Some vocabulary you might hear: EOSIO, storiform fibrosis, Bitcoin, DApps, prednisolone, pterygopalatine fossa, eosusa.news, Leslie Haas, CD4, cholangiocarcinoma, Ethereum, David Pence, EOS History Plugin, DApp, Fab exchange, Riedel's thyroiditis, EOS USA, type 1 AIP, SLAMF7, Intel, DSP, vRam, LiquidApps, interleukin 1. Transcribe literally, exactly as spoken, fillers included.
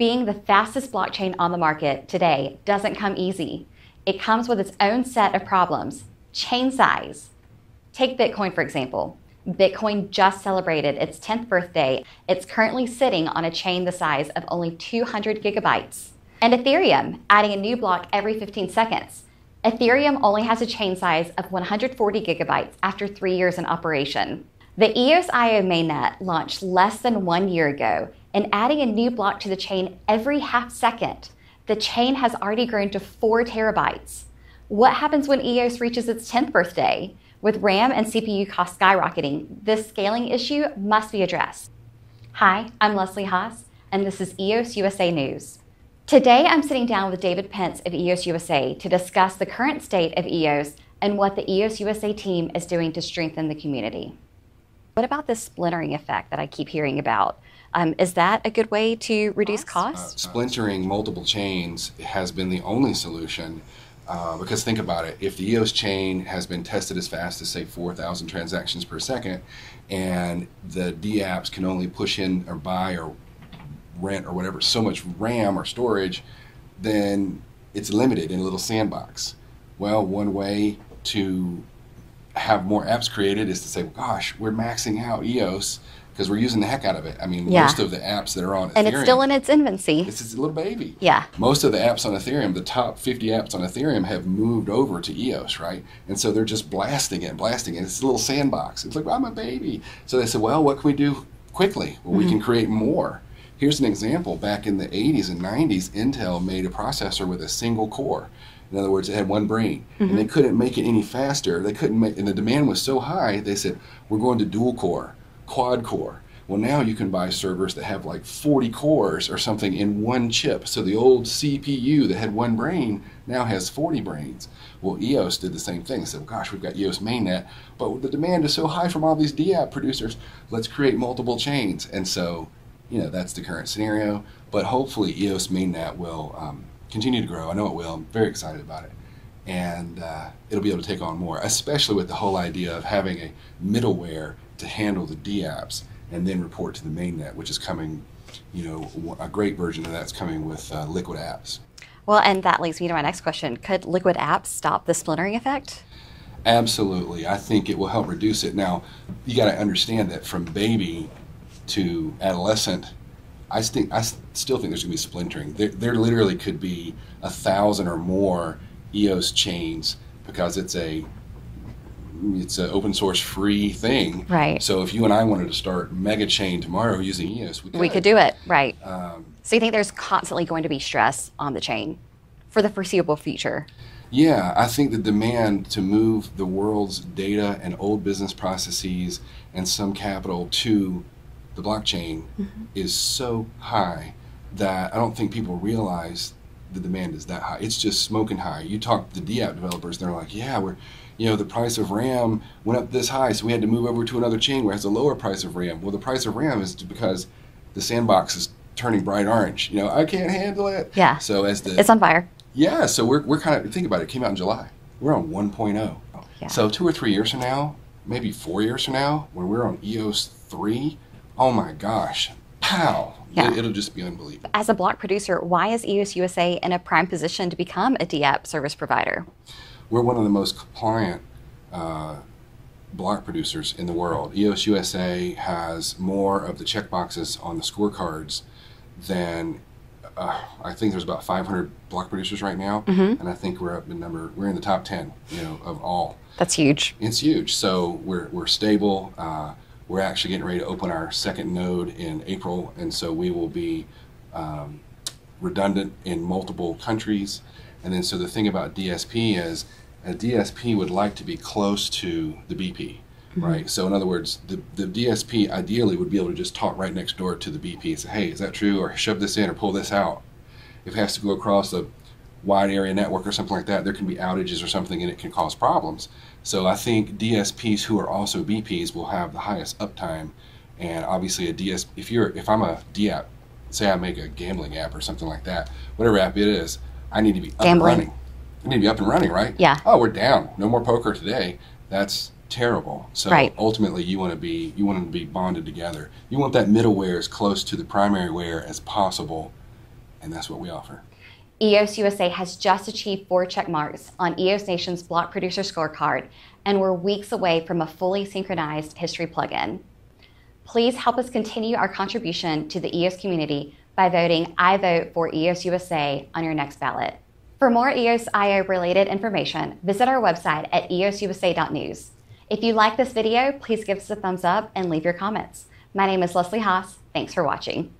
Being the fastest blockchain on the market today doesn't come easy. It comes with its own set of problems. Chain size. Take Bitcoin, for example. Bitcoin just celebrated its tenth birthday. It's currently sitting on a chain the size of only two hundred gigabytes. And Ethereum, adding a new block every fifteen seconds. Ethereum only has a chain size of one hundred forty gigabytes after three years in operation. The E O S I O mainnet launched less than one year ago, and adding a new block to the chain every half second. The chain has already grown to four terabytes. What happens when E O S reaches its tenth birthday? With RAM and C P U costs skyrocketing, this scaling issue must be addressed. Hi, I'm Leslie Haas, and this is E O S U S A News. Today, I'm sitting down with David Pence of E O S U S A to discuss the current state of E O S and what the E O S U S A team is doing to strengthen the community. What about this splintering effect that I keep hearing about? Um, is that a good way to reduce costs? Uh, splintering multiple chains has been the only solution uh, because think about it. If the E O S chain has been tested as fast as, say, four thousand transactions per second, and the DApps can only push in or buy or rent or whatever so much RAM or storage, then it's limited in a little sandbox. Well, one way to have more apps created is to say, well, gosh, we're maxing out E O S because we're using the heck out of it. I mean, yeah. Most of the apps that are on Ethereum. And it's still in its infancy. It's its little baby. Yeah. Most of the apps on Ethereum, the top fifty apps on Ethereum have moved over to E O S, right? And so they're just blasting it, blasting it. It's a little sandbox. It's like, well, I'm a baby. So they said, well, what can we do quickly? Well, mm-hmm. We can create more. Here's an example. Back in the eighties and nineties, Intel made a processor with a single core. In other words, it had one brain, mm-hmm. and they couldn't make it any faster. They couldn't make, and the demand was so high, they said, we're going to dual core, quad core. Well, now you can buy servers that have like forty cores or something in one chip. So the old C P U that had one brain now has forty brains. Well, E O S did the same thing. They said, well, gosh, we've got E O S mainnet, but the demand is so high from all these DApp producers, let's create multiple chains. And so, you know, that's the current scenario, but hopefully E O S mainnet will um, continue to grow. I know it will. I'm very excited about it. And uh, it'll be able to take on more, especially with the whole idea of having a middleware to handle the DApps and then report to the mainnet, which is coming, you know, a great version of that's coming with uh, LiquidApps. Well, and that leads me to my next question. Could LiquidApps stop the splintering effect? Absolutely. I think it will help reduce it. Now, you got to understand that from baby to adolescent, I, think, I still think there's going to be splintering. There, there literally could be a thousand or more E O S chains because it's a it's an open source free thing. Right. So if you and I wanted to start mega chain tomorrow using E O S, we could. We could do it. Right. Um, so you think there's constantly going to be stress on the chain for the foreseeable future? Yeah, I think the demand to move the world's data and old business processes and some capital to the blockchain mm-hmm. is so high that I don't think people realize the demand is that high. It's just smoking high. You talk to the DApp developers, they're like, yeah, we're, you know, the price of RAM went up this high, so we had to move over to another chain where it has a lower price of RAM. Well, the price of RAM is because the sandbox is turning bright orange. You know, I can't handle it. Yeah. So as the it's on fire. Yeah. So we're we're kind of think about it. It came out in July. We're on one point oh. Yeah. So two or three years from now, maybe four years from now, when we're on E O S three. Oh my gosh, pow, yeah. It'll just be unbelievable. As a block producer, why is E O S U S A in a prime position to become a DApp service provider? We're one of the most compliant uh, block producers in the world. E O S U S A has more of the checkboxes on the scorecards than, uh, I think there's about five hundred block producers right now, mm-hmm. and I think we're up in number, we're in the top ten, you know, of all. That's huge. It's huge, so we're, we're stable. Uh, We're actually getting ready to open our second node in April, and so we will be um, redundant in multiple countries. And then so the thing about D S P is a D S P would like to be close to the B P, mm-hmm. right? So in other words, the, the D S P ideally would be able to just talk right next door to the B P and say, hey, is that true? Or shove this in or pull this out. If it has to go across a wide area network or something like that, there can be outages or something and it can cause problems. So I think D S Ps who are also B Ps will have the highest uptime, and obviously a D S P, if you're, if I'm a DApp, say I make a gambling app or something like that, whatever app it is, I need to be up gambling. and running. I need to be up and running, right? Yeah. Oh, we're down. No more poker today. That's terrible. So right. Ultimately, you want to be, you want them to be bonded together. You want that middleware as close to the primary ware as possible, and that's what we offer. E O S U S A has just achieved four check marks on E O S Nation's Block Producer Scorecard, and we're weeks away from a fully synchronized history plugin. Please help us continue our contribution to the E O S community by voting I Vote for E O S U S A on your next ballot. For more E O S I O related information, visit our website at E O S U S A dot news. If you like this video, please give us a thumbs up and leave your comments. My name is Leslie Haas. Thanks for watching.